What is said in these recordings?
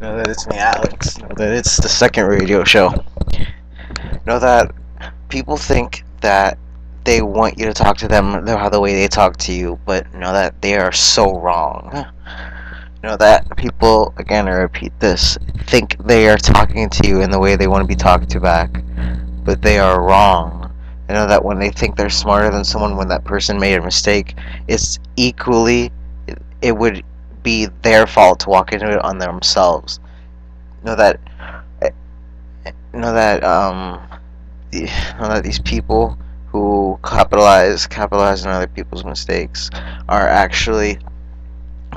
Know that it's me, Alex. Know that it's the second radio show. Know that people think that they want you to talk to them the way they talk to you, but know that they are so wrong. Know that people, again, I repeat this, think they are talking to you in the way they want to be talked to back, but they are wrong. I know that when they think they're smarter than someone, when that person made a mistake, it's equally, it would be their fault to walk into it on themselves. Know that these people who capitalize on other people's mistakes are actually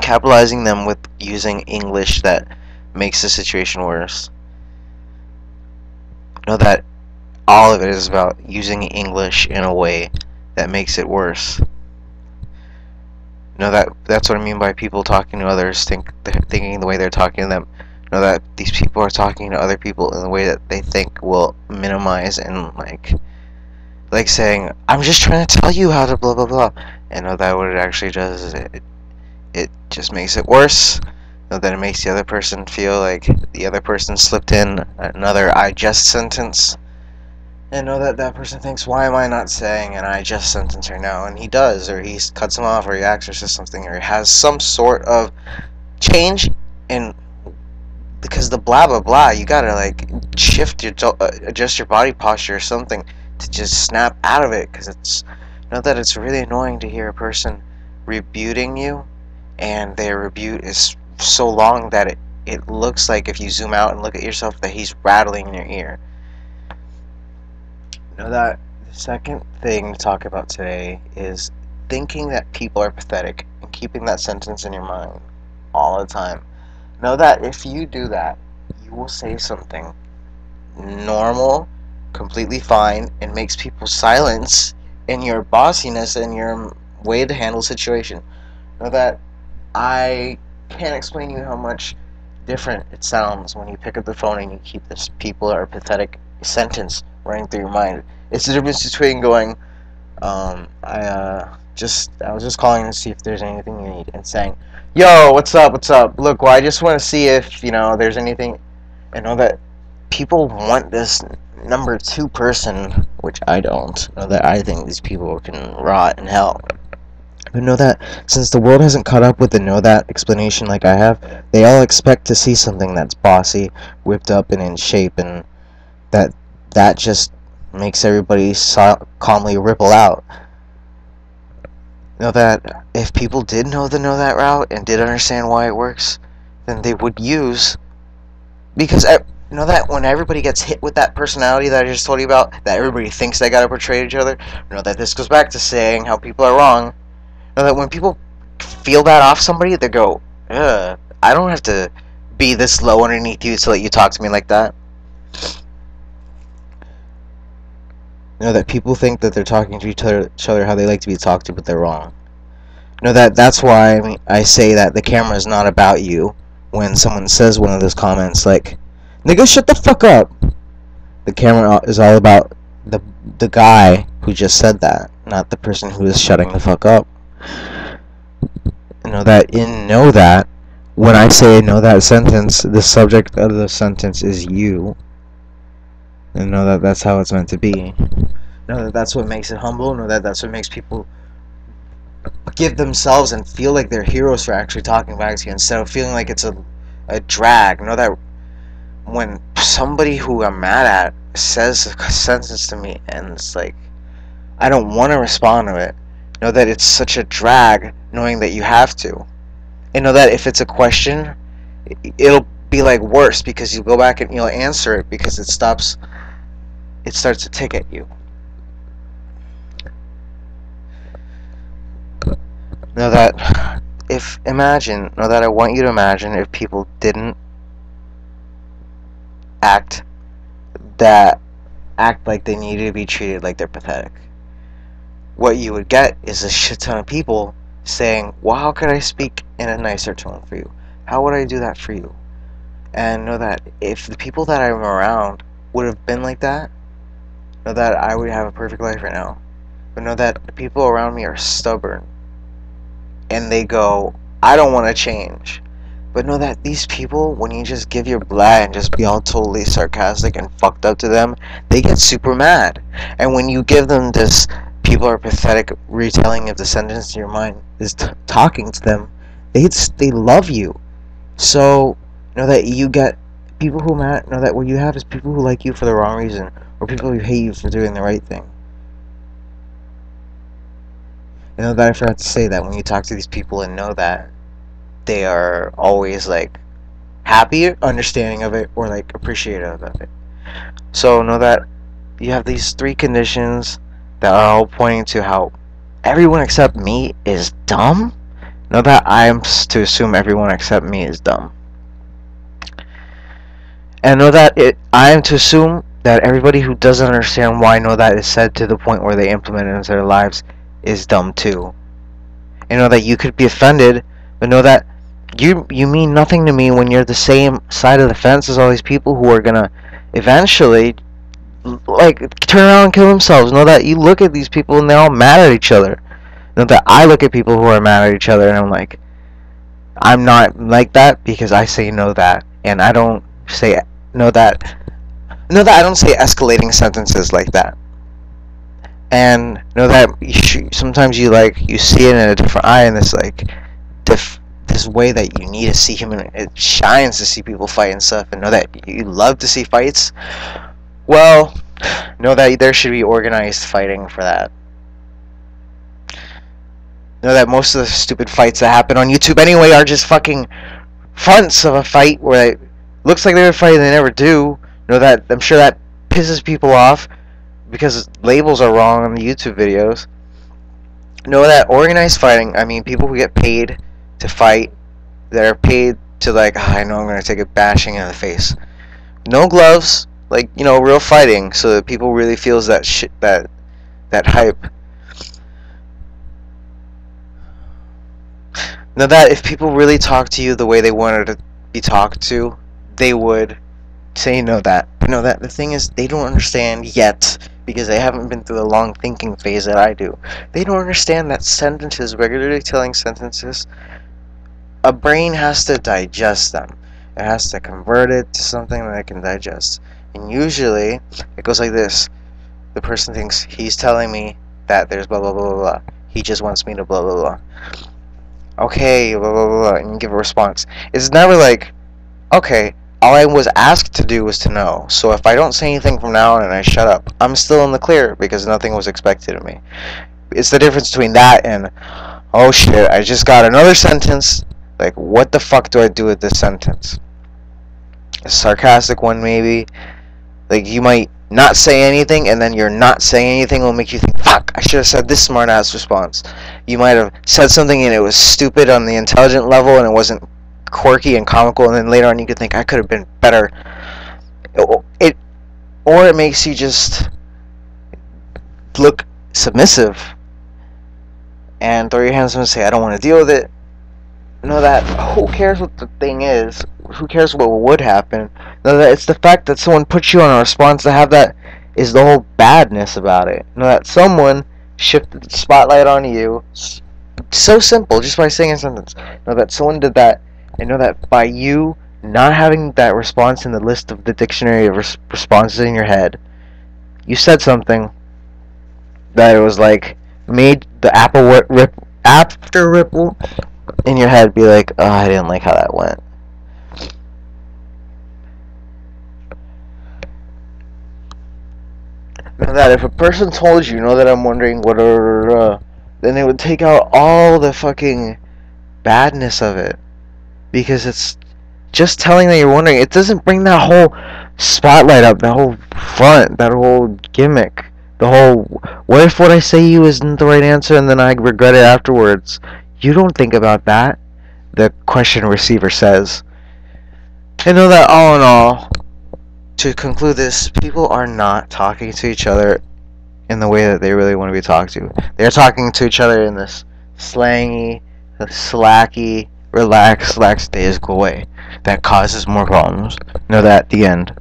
capitalizing them with using English that makes the situation worse. Know that all of it is about using English in a way that makes it worse. Know that that's what I mean by people talking to others, thinking the way they're talking to them. Know that these people are talking to other people in the way that they think will minimize and like saying, "I'm just trying to tell you how to blah blah blah," and know that what it actually does is it just makes it worse. Know that it makes the other person feel like the other person slipped in another "I just" sentence, and know that that person thinks, why am I not saying an "I just" sentence right now? And he does, or he cuts him off, or he acts or says something, or he has some sort of change in, because the blah blah blah, you gotta adjust your body posture or something to just snap out of it, because it's, know that it's really annoying to hear a person rebuting you, and their rebut is so long that it looks like, if you zoom out and look at yourself, that he's rattling your ear. Know that the second thing to talk about today is thinking that people are pathetic and keeping that sentence in your mind all the time. Know that if you do that, you will say something normal, completely fine, and makes people silence in your bossiness and your way to handle situation. Know that I can't explain to you how much different it sounds when you pick up the phone and you keep this "people are pathetic" sentence running through your mind. It's the difference between going, I was just calling to see if there's anything you need, and saying, "Yo, what's up, look, well, I just want to see if, you know, there's anything." I know that people want this number two person, which I don't. Know that I think these people can rot in hell. But know that since the world hasn't caught up with the know that explanation like I have, they all expect to see something that's bossy, whipped up, and in shape, and that just makes everybody calmly ripple out. Know that if people did know the know that route and did understand why it works, then they would use, because know that when everybody gets hit with that personality that I just told you about, that everybody thinks they gotta portray each other, know that this goes back to saying how people are wrong. Know that when people feel that off somebody, they go, "Ugh, I don't have to be this low underneath you so that you talk to me like that." Know that people think that they're talking to each other how they like to be talked to, but they're wrong. Know that that's why I say that the camera is not about you when someone says one of those comments like, "Nigga, shut the fuck up." The camera is all about the guy who just said that, not the person who is shutting the fuck up. Know that in know that, when I say know that sentence, the subject of the sentence is you. And know that that's how it's meant to be. Know that that's what makes it humble. Know that that's what makes people give themselves and feel like they're heroes for actually talking back to you, instead of feeling like it's a drag. Know that when somebody who I'm mad at says a sentence to me and it's like, I don't want to respond to it, know that it's such a drag knowing that you have to. And know that if it's a question, it'll be like worse, because you go back and you'll answer it, because it starts to tick at you. Know that if know that I want you to imagine if people didn't act like they needed to be treated like they're pathetic. What you would get is a shit ton of people saying, "Well, how could I speak in a nicer tone for you? How would I do that for you?" And know that if the people that I'm around would have been like that, know that I would have a perfect life right now. But know that the people around me are stubborn, and they go, "I don't want to change." But know that these people, when you just give your blah and just be all totally sarcastic and fucked up to them, they get super mad. And when you give them this people are pathetic retelling of the sentence in your mind, is talking to them, they love you. So know that you get people who matter. Know that what you have is people who like you for the wrong reason, or people who hate you for doing the right thing. You know that I forgot to say that when you talk to these people and know that they are always like happy, understanding of it, or like appreciative of it. So know that you have these three conditions that are all pointing to how everyone except me is dumb. Know that I am to assume everyone except me is dumb. And know that I am to assume that everybody who doesn't understand why know that is said to the point where they implement it into their lives is dumb too. And know that you could be offended, but know that you mean nothing to me when you're the same side of the fence as all these people who are gonna eventually like turn around and kill themselves. Know that you look at these people and they're all mad at each other. Know that I look at people who are mad at each other and I'm like, I'm not like that because I say know that, and I don't say know that. Know that I don't say escalating sentences like that. And know that sometimes you you see it in a different eye, and it's like this way that you need to see human. It shines to see people fight and stuff, and know that you love to see fights. Well, know that there should be organized fighting for that. Know that most of the stupid fights that happen on YouTube anyway are just fucking fronts of a fight where it looks like they were fighting, they never do. Know that I'm sure that pisses people off because labels are wrong on the YouTube videos. Know that organized fighting, I mean people who get paid to fight, that are paid to like, oh, I know I'm going to take a bashing in the face. No gloves, like, you know, real fighting, so that people really feels that shit, that hype. Know that if people really talk to you the way they wanted to be talked to, they would say know that. But know that the thing is, they don't understand yet, because they haven't been through the long thinking phase that I do. They don't understand that sentences, regularly telling sentences, a brain has to digest them. It has to convert it to something that it can digest. And usually, it goes like this. The person thinks, he's telling me that there's blah, blah, blah, blah, blah. He just wants me to blah, blah, blah. Okay, blah, blah, blah, blah, and you give a response. It's never like, okay, all I was asked to do was to know. So if I don't say anything from now on and I shut up, I'm still in the clear because nothing was expected of me. It's the difference between that and, oh shit, I just got another sentence. Like, what the fuck do I do with this sentence? A sarcastic one, maybe. Like, you might not say anything, and then your not saying anything will make you think, fuck, I should have said this smart-ass response. You might have said something and it was stupid on the intelligent level and it wasn't quirky and comical, and then later on you could think I could have been better. Or it makes you just look submissive and throw your hands up and say I don't want to deal with it. Know that who cares what the thing is? Who cares what would happen? Know that it's the fact that someone puts you on a response to have that is the whole badness about it. Know that someone shifted the spotlight on you. So simple, just by saying a sentence. Know that someone did that. And know that by you not having that response in the list of the dictionary of responses in your head, you said something that it was like made the after ripple in your head be like, oh, I didn't like how that went. Know that if a person told you, know that I'm wondering what, then they would take out all the fucking badness of it. Because it's just telling that you're wondering. It doesn't bring that whole spotlight up, that whole front, that whole gimmick. The whole, what if what I say you isn't the right answer and then I regret it afterwards? You don't think about that, the question receiver says. And know that all in all, to conclude this, people are not talking to each other in the way that they really want to be talked to. They're talking to each other in this slangy, slacky, relaxed, lackadaisical way that causes more problems. Know that at the end.